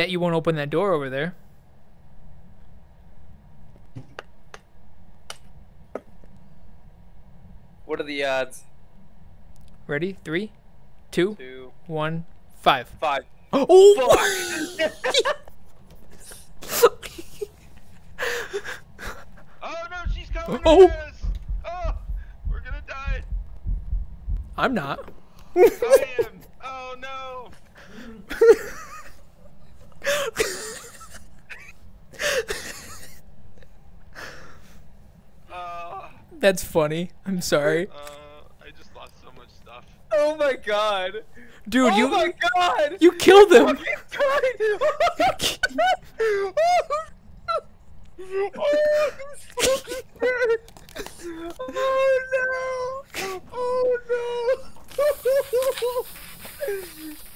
bet you won't open that door over there. What are the odds? Ready? 3, 2, 1, 5. 5. Oh! Fuck. Oh no, she's coming. Oh. To us. Oh, we're gonna die. I'm not. I am. Oh no. That's funny. I'm sorry. I just lost so much stuff. Oh my god. Dude, oh my god! You killed him! Oh, oh no! Oh no!